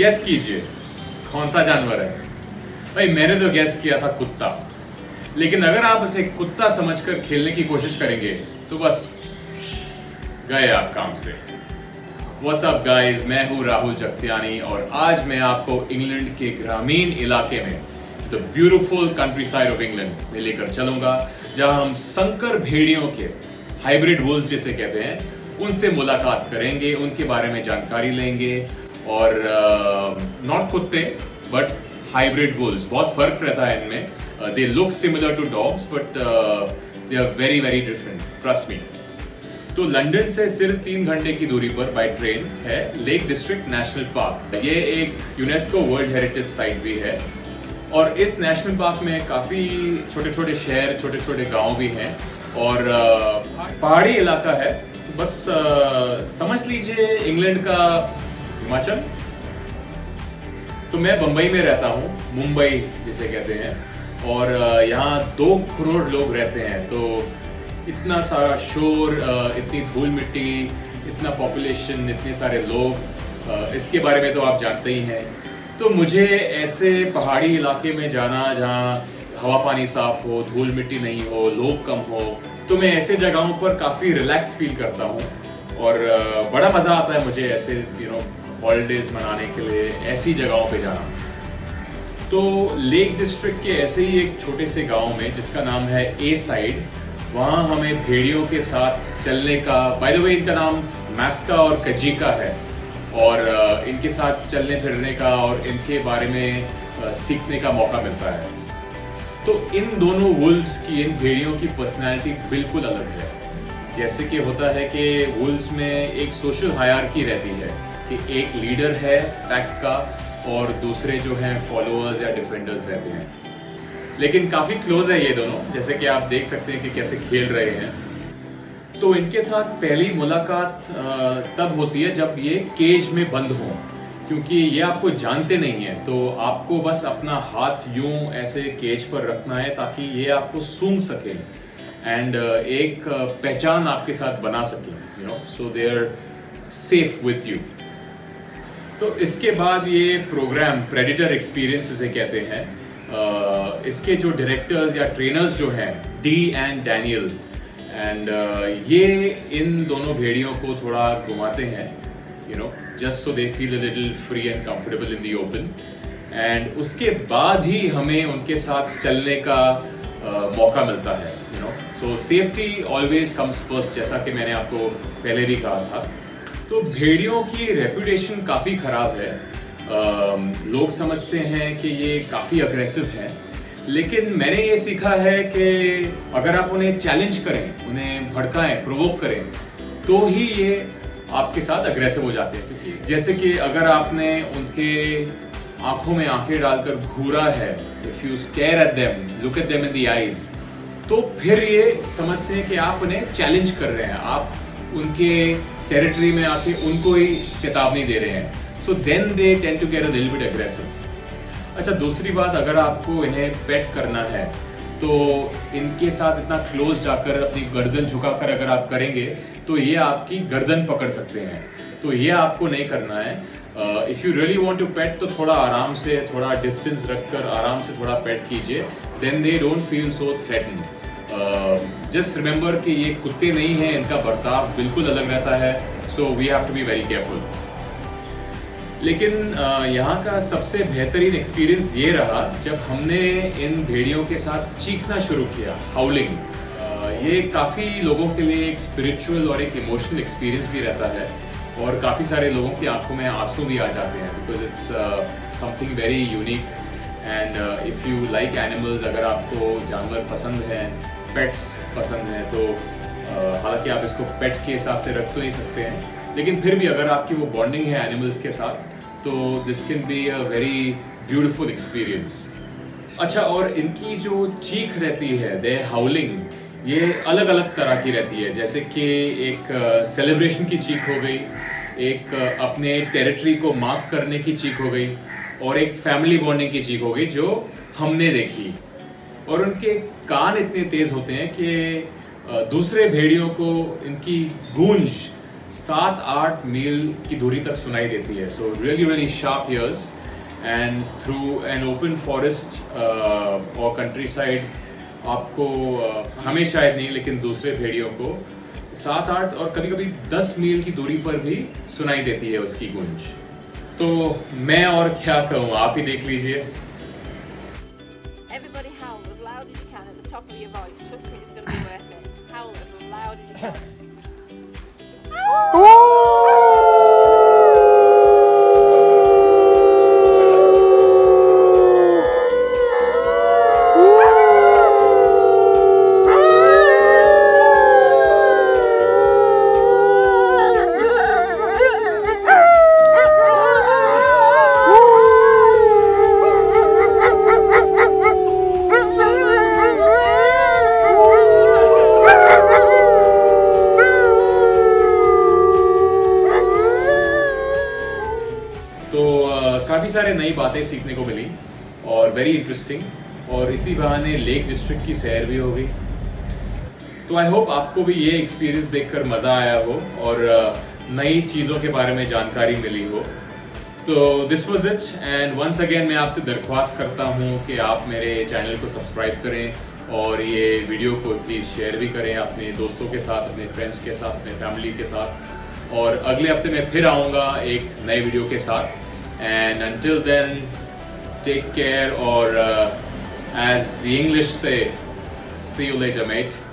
Gas कीजिए कौन सा जानवर है। भाई मैंने तो गैस किया था कुत्ता, लेकिन अगर आप उसे कुत्ता समझकर खेलने की कोशिश करेंगे तो बस गए आप काम से। व्हाट्स अप गाइस, मैं हूँ राहुल जगतियानी और आज मैं आपको इंग्लैंड के ग्रामीण इलाके में the beautiful countryside of England में लेकर चलूंगा, जहाँ हम संकर भेड़ियों के हाइब्रिड वुल्स जिसे कहते हैं उनसे मुलाकात करेंगे, उनके बारे में जानकारी लेंगे। और नॉट कुत्ते बट हाइब्रिड वुल्स, बहुत फर्क रहता है इनमें। They look similar to dogs but they are very very different, trust me. तो लंदन से सिर्फ 3 घंटे की दूरी पर बाय ट्रेन है लेक डिस्ट्रिक्ट नेशनल पार्क। ये एक यूनेस्को वर्ल्ड हेरिटेज साइट भी है और इस नेशनल पार्क में काफ़ी छोटे छोटे शहर, छोटे छोटे गांव भी हैं और पहाड़ी इलाका है। बस समझ लीजिए इंग्लैंड का हिमाचल। तो मैं बम्बई में रहता हूँ, मुंबई जिसे कहते हैं, और यहाँ 2 करोड़ लोग रहते हैं। तो इतना सारा शोर, इतनी धूल मिट्टी, इतना पॉपुलेशन, इतने सारे लोग, इसके बारे में तो आप जानते ही हैं। तो मुझे ऐसे पहाड़ी इलाके में जाना जहाँ हवा पानी साफ हो, धूल मिट्टी नहीं हो, लोग कम हो, तो मैं ऐसे जगहों पर काफ़ी रिलैक्स फील करता हूँ और बड़ा मज़ा आता है मुझे ऐसे हॉलीडेज मनाने के लिए ऐसी जगहों पे जाना। तो लेक डिस्ट्रिक्ट के ऐसे ही एक छोटे से गांव में जिसका नाम है ए साइड, वहाँ हमें भेड़ियों के साथ चलने का, बाय द वे इनका नाम मैस्का और कजीका है, और इनके साथ चलने फिरने का और इनके बारे में सीखने का मौका मिलता है। तो इन दोनों वुल्व्स की, इन भेड़ियों की पर्सनैलिटी बिल्कुल अलग है। जैसे कि होता है कि वुल्व्स में एक सोशल हायरार्की रहती है कि एक लीडर है पैक का और दूसरे जो हैं फॉलोअर्स या डिफेंडर्स रहते हैं। लेकिन काफ़ी क्लोज है ये दोनों, जैसे कि आप देख सकते हैं कि कैसे खेल रहे हैं। तो इनके साथ पहली मुलाकात तब होती है जब ये केज में बंद हों, क्योंकि ये आपको जानते नहीं है। तो आपको बस अपना हाथ यूं ऐसे केज पर रखना है ताकि ये आपको सूंघ सके एंड एक पहचान आपके साथ बना सके, you know, so they are safe with you. तो इसके बाद ये प्रोग्राम प्रेडिटर एक्सपीरियंस जिसे कहते हैं, इसके जो डायरेक्टर्स या ट्रेनर्स जो हैं डी एंड डैनियल, एंड ये इन दोनों भेड़ियों को थोड़ा घुमाते हैं, you know, just so they feel a little free and comfortable in the open. And उसके बाद ही हमें उनके साथ चलने का मौका मिलता है, you know, so safety always comes first, जैसा कि मैंने आपको पहले भी कहा था। तो भेड़ियों की रेपुटेशन काफ़ी ख़राब है। लोग समझते हैं कि ये काफ़ी अग्रेसिव हैं, लेकिन मैंने ये सीखा है कि अगर आप उन्हें चैलेंज करें, उन्हें भड़काएं, प्रोवोक करें, तो ही ये आपके साथ अग्रेसिव हो जाते हैं। जैसे कि अगर आपने उनके आँखों में आँखें डालकर घूरा है, if you stare at them, look at them in the eyes, तो फिर ये समझते हैं कि आप उन्हें चैलेंज कर रहे हैं, आप उनके टेरिटरी में आके उनको ही चेतावनी दे रहे हैं। So then they tend to get a little bit aggressive. अच्छा, दूसरी बात, अगर आपको इन्हें पेट करना है तो इनके साथ इतना क्लोज जाकर, अपनी गर्दन झुकाकर अगर आप करेंगे तो ये आपकी गर्दन पकड़ सकते हैं, तो ये आपको नहीं करना है। If you really want to pet तो थोड़ा आराम से, थोड़ा डिस्टेंस रखकर आराम से थोड़ा पेट कीजिए, then they don't feel so threatened. Just remember कि ये कुत्ते नहीं हैं, इनका बर्ताव बिल्कुल अलग रहता है, so we have to be very careful. लेकिन यहाँ का सबसे बेहतरीन एक्सपीरियंस ये रहा जब हमने इन भेड़ियों के साथ चीखना शुरू किया, हाउलिंग। ये काफ़ी लोगों के लिए एक स्पिरिचुअल और एक इमोशनल एक्सपीरियंस भी रहता है और काफ़ी सारे लोगों की आंखों में आंसू भी आ जाते हैं, because it's something very unique. And if you like animals, अगर आपको जानवर पसंद हैं, पेट्स पसंद हैं, तो हालांकि आप इसको पेट के हिसाब से रख तो नहीं सकते हैं, लेकिन फिर भी अगर आपकी वो बॉन्डिंग है एनिमल्स के साथ तो this can be a very beautiful experience. अच्छा, और इनकी जो चीख रहती है, दे हाउलिंग, ये अलग अलग तरह की रहती है। जैसे कि एक सेलिब्रेशन की चीख हो गई, एक अपने टेरिटरी को मार्क करने की चीख हो गई, और एक फैमिली बॉन्डिंग की चीख हो गई जो हमने देखी। और उनके कान इतने तेज़ होते हैं कि दूसरे भेड़ियों को इनकी गूंज 7-8 मील की दूरी तक सुनाई देती है. So really really sharp ears. And through an open forest और कंट्री साइड आपको हमें शायद नहीं लेकिन दूसरे भेड़ियों को 7-8 और कभी कभी 10 मील की दूरी पर भी सुनाई देती है उसकी गूंज. तो मैं और क्या कहूँ, आप ही देख लीजिए. काफ़ी सारे नई बातें सीखने को मिली और वेरी इंटरेस्टिंग, और इसी बहाने लेक डिस्ट्रिक्ट की सैर भी हो गई. तो आई होप आपको भी ये एक्सपीरियंस देखकर मज़ा आया हो और नई चीज़ों के बारे में जानकारी मिली हो. तो this was it. And once again मैं आपसे दरख्वास्त करता हूँ कि आप मेरे चैनल को सब्सक्राइब करें और ये वीडियो को प्लीज़ शेयर भी करें अपने दोस्तों के साथ, अपने फ्रेंड्स के साथ, अपने फैमिली के साथ. और अगले हफ्ते मैं फिर आऊँगा एक नए वीडियो के साथ. And until then, take care, or as the English say, see you later, mate.